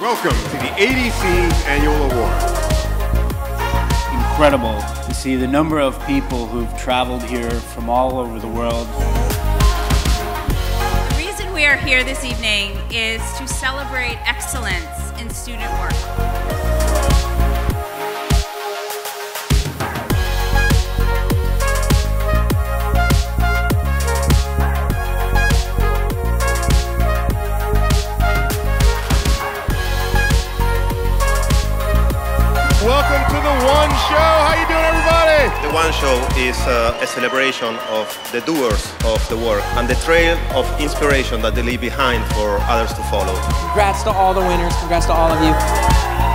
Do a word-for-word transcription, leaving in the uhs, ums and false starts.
Welcome to the A D C Annual Award. Incredible to see the number of people who've traveled here from all over the world. The reason we are here this evening is to celebrate excellence in student work. Welcome to The One Show. How you doing, everybody? The One Show is uh, a celebration of the doers of the work and the trail of inspiration that they leave behind for others to follow. Congrats to all the winners. Congrats to all of you.